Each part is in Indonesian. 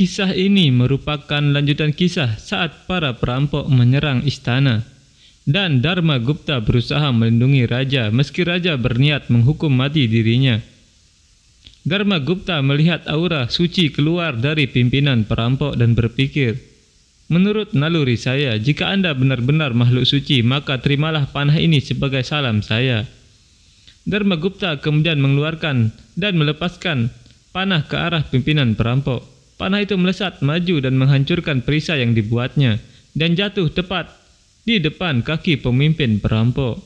Kisah ini merupakan lanjutan kisah saat para perampok menyerang istana dan Dharma Gupta berusaha melindungi raja meski raja berniat menghukum mati dirinya. Dharma Gupta melihat aura suci keluar dari pimpinan perampok dan berpikir, "Menurut naluri saya, jika Anda benar-benar makhluk suci, maka terimalah panah ini sebagai salam saya." Dharma Gupta kemudian mengeluarkan dan melepaskan panah ke arah pimpinan perampok. Panah itu melesat maju dan menghancurkan perisai yang dibuatnya dan jatuh tepat di depan kaki pemimpin perampok.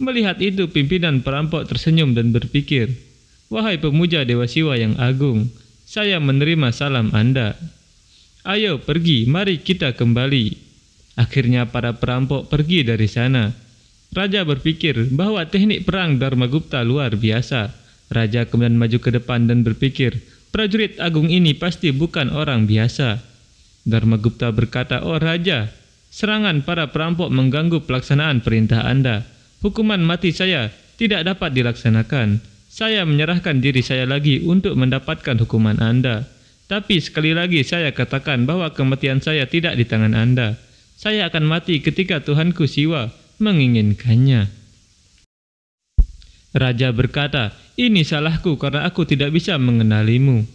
Melihat itu, pimpinan perampok tersenyum dan berpikir, "Wahai pemuja Dewa Siwa yang agung, saya menerima salam Anda. Ayo pergi, mari kita kembali." Akhirnya para perampok pergi dari sana. Raja berpikir bahwa teknik perang Dharma Gupta luar biasa. Raja kemudian maju ke depan dan berpikir, "Prajurit agung ini pasti bukan orang biasa." Dharma Gupta berkata, "Oh Raja, serangan para perampok mengganggu pelaksanaan perintah Anda. Hukuman mati saya tidak dapat dilaksanakan. Saya menyerahkan diri saya lagi untuk mendapatkan hukuman Anda. Tapi sekali lagi saya katakan bahwa kematian saya tidak di tangan Anda. Saya akan mati ketika Tuhanku Siwa menginginkannya." Raja berkata, "Ini salahku karena aku tidak bisa mengenalimu.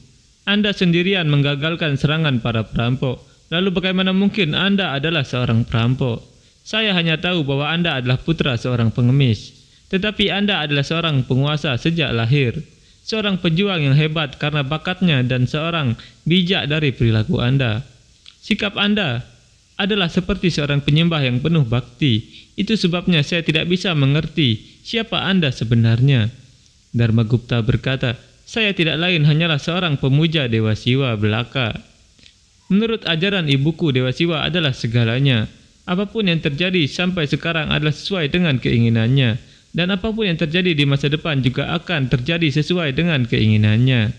Anda sendirian menggagalkan serangan para perampok. Lalu bagaimana mungkin Anda adalah seorang perampok? Saya hanya tahu bahwa Anda adalah putra seorang pengemis. Tetapi Anda adalah seorang penguasa sejak lahir, seorang pejuang yang hebat karena bakatnya dan seorang bijak dari perilaku Anda. Sikap Anda adalah seperti seorang penyembah yang penuh bakti. Itu sebabnya saya tidak bisa mengerti siapa Anda sebenarnya." Dharma Gupta berkata, "Saya tidak lain hanyalah seorang pemuja Dewa Siwa belaka. Menurut ajaran ibuku, Dewa Siwa adalah segalanya. Apapun yang terjadi sampai sekarang adalah sesuai dengan keinginannya, dan apapun yang terjadi di masa depan juga akan terjadi sesuai dengan keinginannya."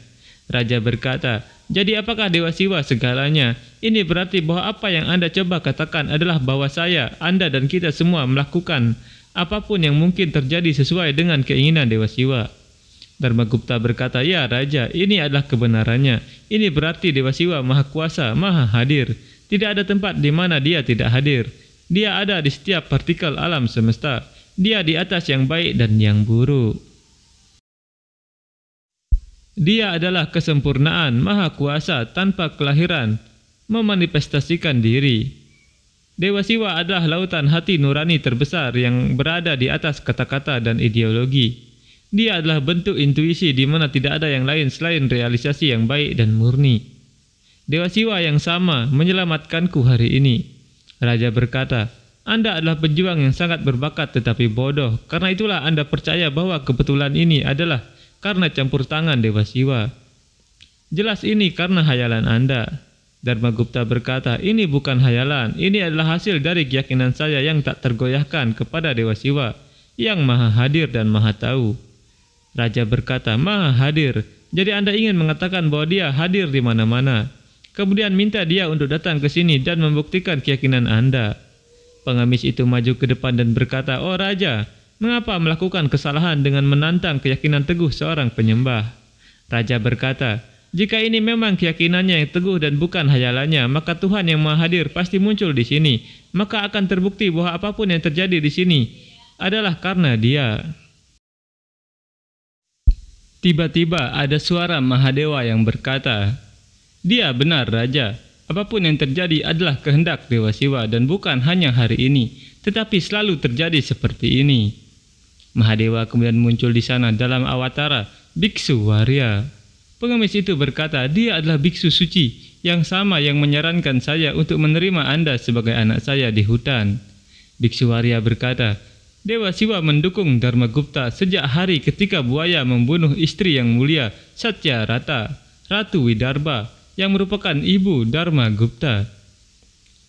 Raja berkata, "Jadi apakah Dewa Siwa segalanya? Ini berarti bahwa apa yang Anda coba katakan adalah bahwa saya, Anda dan kita semua melakukan apapun yang mungkin terjadi sesuai dengan keinginan Dewa Siwa." Dharma Gupta berkata, "Ya Raja, ini adalah kebenarannya. Ini berarti Dewa Siwa maha kuasa, maha hadir. Tidak ada tempat di mana dia tidak hadir. Dia ada di setiap partikel alam semesta. Dia di atas yang baik dan yang buruk. Dia adalah kesempurnaan, maha kuasa, tanpa kelahiran, memanifestasikan diri. Dewa Siwa adalah lautan hati nurani terbesar yang berada di atas kata-kata dan ideologi. Dia adalah bentuk intuisi di mana tidak ada yang lain selain realisasi yang baik dan murni. Dewa Siwa yang sama menyelamatkanku hari ini." Raja berkata, "Anda adalah pejuang yang sangat berbakat tetapi bodoh. Karena itulah Anda percaya bahwa kebetulan ini adalah karena campur tangan Dewa Siwa. Jelas ini karena hayalan Anda." Dharma Gupta berkata, "Ini bukan hayalan. Ini adalah hasil dari keyakinan saya yang tak tergoyahkan kepada Dewa Siwa yang maha hadir dan maha tahu." Raja berkata, "Maha hadir, jadi Anda ingin mengatakan bahwa dia hadir di mana-mana. Kemudian minta dia untuk datang ke sini dan membuktikan keyakinan Anda." Pengemis itu maju ke depan dan berkata, "Oh Raja, mengapa melakukan kesalahan dengan menantang keyakinan teguh seorang penyembah?" Raja berkata, "Jika ini memang keyakinannya yang teguh dan bukan hayalannya, maka Tuhan yang maha hadir pasti muncul di sini. Maka akan terbukti bahwa apapun yang terjadi di sini adalah karena dia." Tiba-tiba ada suara Mahadewa yang berkata, "Dia benar Raja, apapun yang terjadi adalah kehendak Dewa Siwa dan bukan hanya hari ini, tetapi selalu terjadi seperti ini." Mahadewa kemudian muncul di sana dalam awatara Biksu Haryah. Pengemis itu berkata, "Dia adalah biksu suci yang sama yang menyarankan saya untuk menerima Anda sebagai anak saya di hutan." Biksu Haryah berkata, "Dewa Siwa mendukung Dharma Gupta sejak hari ketika buaya membunuh istri yang mulia Satya Rata, Ratu Widarba, yang merupakan ibu Dharma Gupta.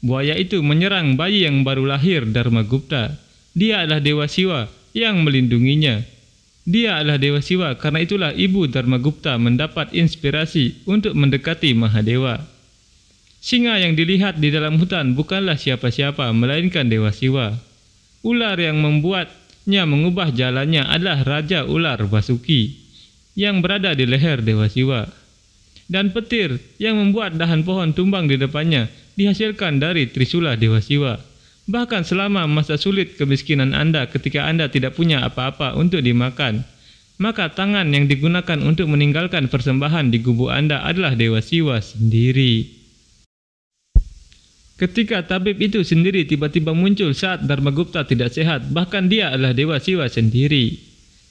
Buaya itu menyerang bayi yang baru lahir Dharma Gupta. Dia adalah Dewa Siwa yang melindunginya. Dia adalah Dewa Siwa, karena itulah ibu Dharma Gupta mendapat inspirasi untuk mendekati Mahadewa. Singa yang dilihat di dalam hutan bukanlah siapa-siapa, melainkan Dewa Siwa. Ular yang membuatnya mengubah jalannya adalah Raja Ular Basuki yang berada di leher Dewa Siwa. dan petir yang membuat dahan pohon tumbang di depannya dihasilkan dari Trisula Dewa Siwa. Bahkan selama masa sulit kemiskinan Anda ketika Anda tidak punya apa-apa untuk dimakan, maka tangan yang digunakan untuk meninggalkan persembahan di gubuk Anda adalah Dewa Siwa sendiri. Ketika tabib itu sendiri tiba-tiba muncul saat Dharma Gupta tidak sehat, bahkan dia adalah Dewa Siwa sendiri.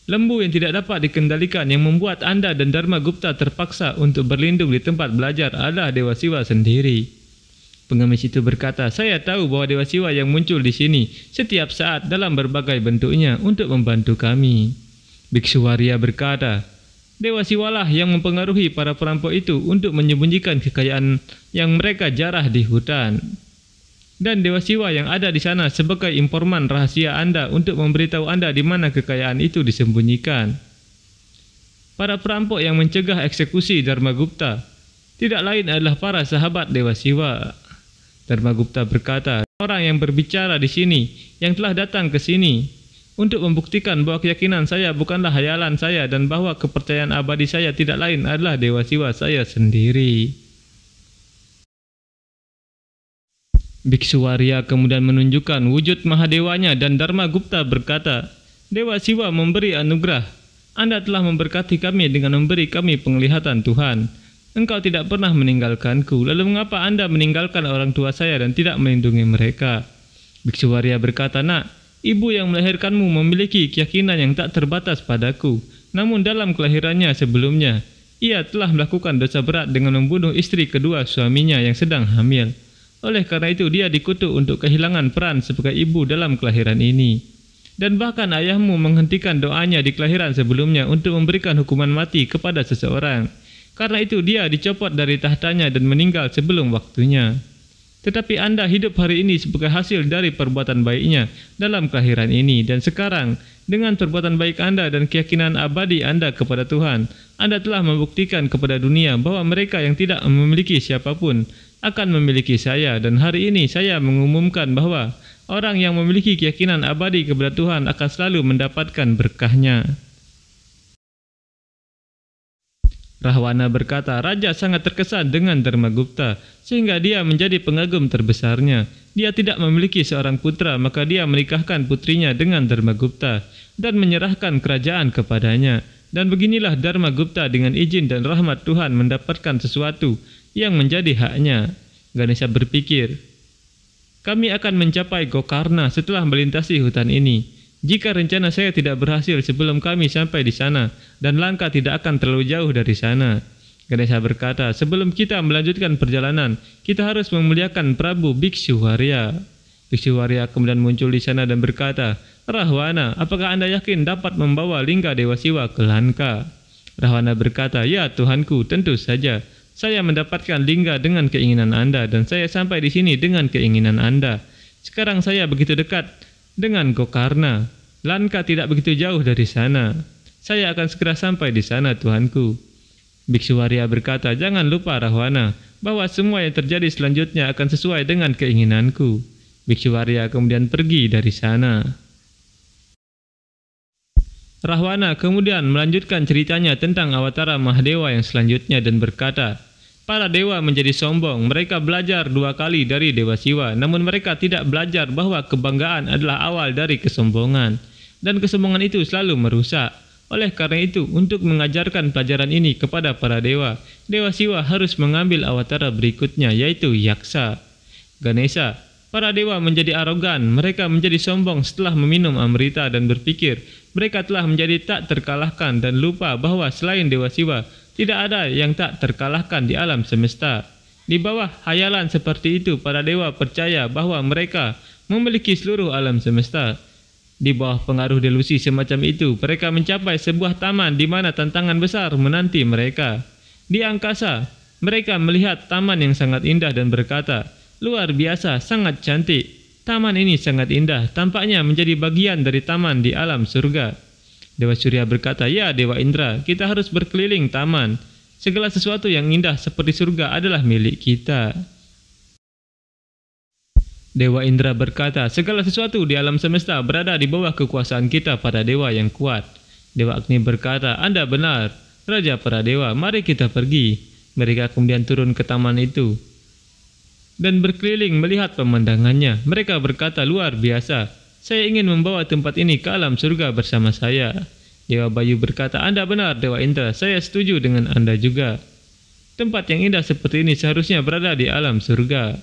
Lembu yang tidak dapat dikendalikan yang membuat Anda dan Dharma Gupta terpaksa untuk berlindung di tempat belajar adalah Dewa Siwa sendiri. Pengemis itu berkata, "Saya tahu bahwa Dewa Siwa yang muncul di sini setiap saat dalam berbagai bentuknya untuk membantu kami." Biksu Haryah berkata, "Dewa Siwalah yang mempengaruhi para perampok itu untuk menyembunyikan kekayaan yang mereka jarah di hutan. Dan Dewa Siwa yang ada di sana sebagai informan rahasia Anda untuk memberitahu Anda di mana kekayaan itu disembunyikan." Para perampok yang mencegah eksekusi Dharma Gupta tidak lain adalah para sahabat Dewa Siwa. Dharma Gupta berkata, "Orang yang berbicara di sini, yang telah datang ke sini, untuk membuktikan bahwa keyakinan saya bukanlah hayalan saya dan bahwa kepercayaan abadi saya tidak lain adalah Dewa Siwa saya sendiri." Biksu Haryah kemudian menunjukkan wujud Mahadewanya dan Dharma Gupta berkata, "Dewa Siwa memberi anugerah. Anda telah memberkati kami dengan memberi kami penglihatan Tuhan. Engkau tidak pernah meninggalkanku, lalu mengapa Anda meninggalkan orang tua saya dan tidak melindungi mereka?" Biksu Haryah berkata, "Nak, ibu yang melahirkanmu memiliki keyakinan yang tak terbatas padaku. Namun dalam kelahirannya sebelumnya, ia telah melakukan dosa berat dengan membunuh istri kedua suaminya yang sedang hamil. Oleh karena itu dia dikutuk untuk kehilangan peran sebagai ibu dalam kelahiran ini. Dan bahkan ayahmu menghentikan doanya di kelahiran sebelumnya untuk memberikan hukuman mati kepada seseorang. Karena itu dia dicopot dari tahtanya dan meninggal sebelum waktunya. Tetapi Anda hidup hari ini sebagai hasil dari perbuatan baiknya dalam kelahiran ini. Dan sekarang, dengan perbuatan baik Anda dan keyakinan abadi Anda kepada Tuhan, Anda telah membuktikan kepada dunia bahwa mereka yang tidak memiliki siapapun akan memiliki saya. Dan hari ini saya mengumumkan bahwa orang yang memiliki keyakinan abadi kepada Tuhan akan selalu mendapatkan berkahnya." Rahwana berkata, "Raja sangat terkesan dengan Dharma Gupta, sehingga dia menjadi pengagum terbesarnya. Dia tidak memiliki seorang putra, maka dia menikahkan putrinya dengan Dharma Gupta dan menyerahkan kerajaan kepadanya. Dan beginilah Dharma Gupta dengan izin dan rahmat Tuhan mendapatkan sesuatu yang menjadi haknya." Ganesha berpikir, "Kami akan mencapai Gokarna setelah melintasi hutan ini. Jika rencana saya tidak berhasil sebelum kami sampai di sana, dan Lanka tidak akan terlalu jauh dari sana." Ganesha berkata, "Sebelum kita melanjutkan perjalanan, kita harus memuliakan Prabu Biksu Haryah." Biksu Haryah kemudian muncul di sana dan berkata, "Rahwana, apakah Anda yakin dapat membawa lingga Dewa Siwa ke Lanka?" Rahwana berkata, "Ya Tuhanku, tentu saja. Saya mendapatkan lingga dengan keinginan Anda, dan saya sampai di sini dengan keinginan Anda. Sekarang saya begitu dekat dengan Gokarna, Lanka tidak begitu jauh dari sana. Saya akan segera sampai di sana, Tuhanku." Biksu Haryah berkata, "Jangan lupa Rahwana, bahwa semua yang terjadi selanjutnya akan sesuai dengan keinginanku." Biksu Haryah kemudian pergi dari sana. Rahwana kemudian melanjutkan ceritanya tentang Awatara Mahadewa yang selanjutnya dan berkata, "Para dewa menjadi sombong, mereka belajar dua kali dari Dewa Siwa, namun mereka tidak belajar bahwa kebanggaan adalah awal dari kesombongan, dan kesombongan itu selalu merusak. Oleh karena itu, untuk mengajarkan pelajaran ini kepada para dewa, Dewa Siwa harus mengambil awatara berikutnya, yaitu Yaksa." Ganesha, "Para dewa menjadi arogan, mereka menjadi sombong setelah meminum amrita dan berpikir, mereka telah menjadi tak terkalahkan dan lupa bahwa selain Dewa Siwa, tidak ada yang tak terkalahkan di alam semesta. Di bawah hayalan seperti itu, para dewa percaya bahwa mereka memiliki seluruh alam semesta. Di bawah pengaruh delusi semacam itu, mereka mencapai sebuah taman di mana tantangan besar menanti mereka. Di angkasa, mereka melihat taman yang sangat indah dan berkata, 'Luar biasa, sangat cantik. Taman ini sangat indah, tampaknya menjadi bagian dari taman di alam surga.' Dewa Surya berkata, 'Ya Dewa Indra, kita harus berkeliling taman. Segala sesuatu yang indah seperti surga adalah milik kita.' Dewa Indra berkata, 'Segala sesuatu di alam semesta berada di bawah kekuasaan kita para dewa yang kuat.' Dewa Agni berkata, 'Anda benar, Raja para dewa, mari kita pergi.' Mereka kemudian turun ke taman itu dan berkeliling melihat pemandangannya. Mereka berkata, luar biasa, saya ingin membawa tempat ini ke alam surga bersama saya. Dewa Bayu berkata, Anda benar Dewa Indra, saya setuju dengan Anda juga. Tempat yang indah seperti ini seharusnya berada di alam surga.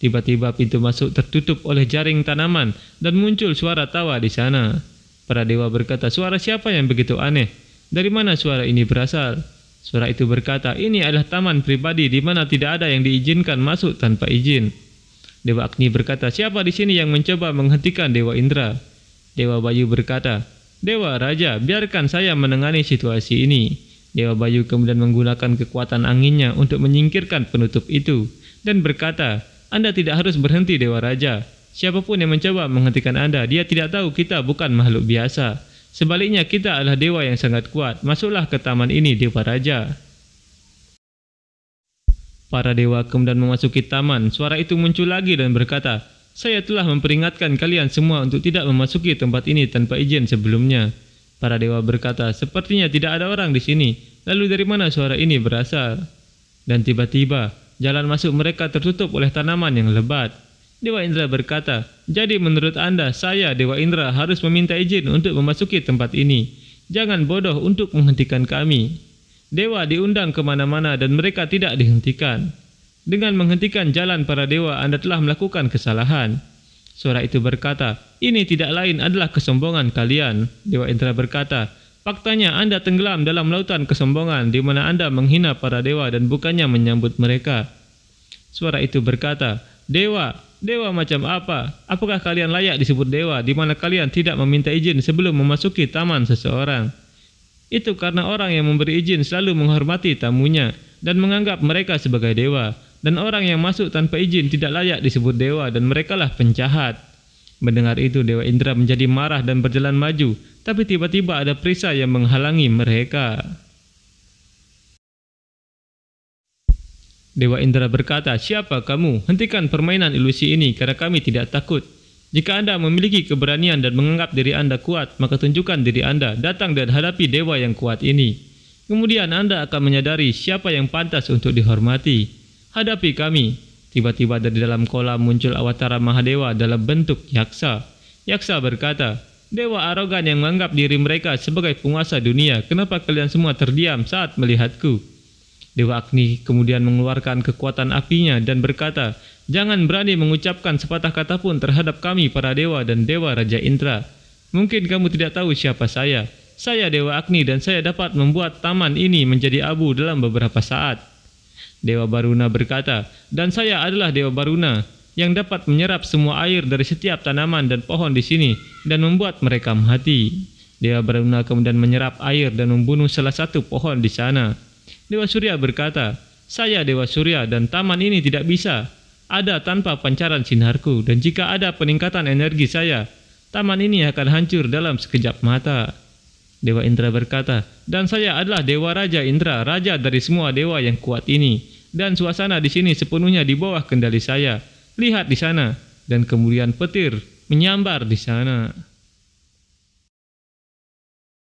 Tiba-tiba pintu masuk tertutup oleh jaring tanaman dan muncul suara tawa di sana. Para dewa berkata, suara siapa yang begitu aneh? Dari mana suara ini berasal? Suara itu berkata, ini adalah taman pribadi di mana tidak ada yang diizinkan masuk tanpa izin. Dewa Agni berkata, siapa di sini yang mencoba menghentikan Dewa Indra? Dewa Bayu berkata, Dewa Raja, biarkan saya menangani situasi ini. Dewa Bayu kemudian menggunakan kekuatan anginnya untuk menyingkirkan penutup itu dan berkata, Anda tidak harus berhenti Dewa Raja. Siapapun yang mencoba menghentikan Anda, dia tidak tahu kita bukan makhluk biasa. Sebaliknya kita adalah dewa yang sangat kuat. Masuklah ke taman ini Dewa Raja. Para dewa kemudian memasuki taman. Suara itu muncul lagi dan berkata, saya telah memperingatkan kalian semua untuk tidak memasuki tempat ini tanpa izin sebelumnya. Para dewa berkata, sepertinya tidak ada orang di sini. Lalu dari mana suara ini berasal? Dan tiba-tiba, jalan masuk mereka tertutup oleh tanaman yang lebat. Dewa Indra berkata, jadi menurut Anda, saya Dewa Indra harus meminta izin untuk memasuki tempat ini. Jangan bodoh untuk menghentikan kami. Dewa diundang kemana-mana dan mereka tidak dihentikan. Dengan menghentikan jalan para dewa, Anda telah melakukan kesalahan. Suara itu berkata, ini tidak lain adalah kesombongan kalian. Dewa Indra berkata, faktanya Anda tenggelam dalam lautan kesombongan di mana Anda menghina para dewa dan bukannya menyambut mereka. Suara itu berkata, Dewa, dewa macam apa? Apakah kalian layak disebut dewa di mana kalian tidak meminta izin sebelum memasuki taman seseorang? Itu karena orang yang memberi izin selalu menghormati tamunya dan menganggap mereka sebagai dewa. Dan orang yang masuk tanpa izin tidak layak disebut dewa dan merekalah penjahat. Mendengar itu Dewa Indra menjadi marah dan berjalan maju, tapi tiba-tiba ada perisai yang menghalangi mereka. Dewa Indra berkata, siapa kamu? Hentikan permainan ilusi ini karena kami tidak takut. Jika Anda memiliki keberanian dan menganggap diri Anda kuat, maka tunjukkan diri Anda, datang dan hadapi dewa yang kuat ini. Kemudian Anda akan menyadari siapa yang pantas untuk dihormati. Hadapi kami. Tiba-tiba dari dalam kolam muncul awatara Mahadewa dalam bentuk Yaksa. Yaksa berkata, dewa arogan yang menganggap diri mereka sebagai penguasa dunia, kenapa kalian semua terdiam saat melihatku? Dewa Agni kemudian mengeluarkan kekuatan apinya dan berkata, jangan berani mengucapkan sepatah kata pun terhadap kami para dewa dan Dewa Raja Indra. Mungkin kamu tidak tahu siapa saya. Saya Dewa Agni dan saya dapat membuat taman ini menjadi abu dalam beberapa saat. Dewa Baruna berkata, dan saya adalah Dewa Baruna yang dapat menyerap semua air dari setiap tanaman dan pohon di sini dan membuat mereka mati. Dewa Baruna kemudian menyerap air dan membunuh salah satu pohon di sana. Dewa Surya berkata, saya Dewa Surya dan taman ini tidak bisa ada tanpa pancaran sinarku, dan jika ada peningkatan energi saya, taman ini akan hancur dalam sekejap mata. Dewa Indra berkata, dan saya adalah Dewa Raja Indra, raja dari semua dewa yang kuat ini. Dan suasana di sini sepenuhnya di bawah kendali saya. Lihat di sana. Dan kemudian petir menyambar di sana.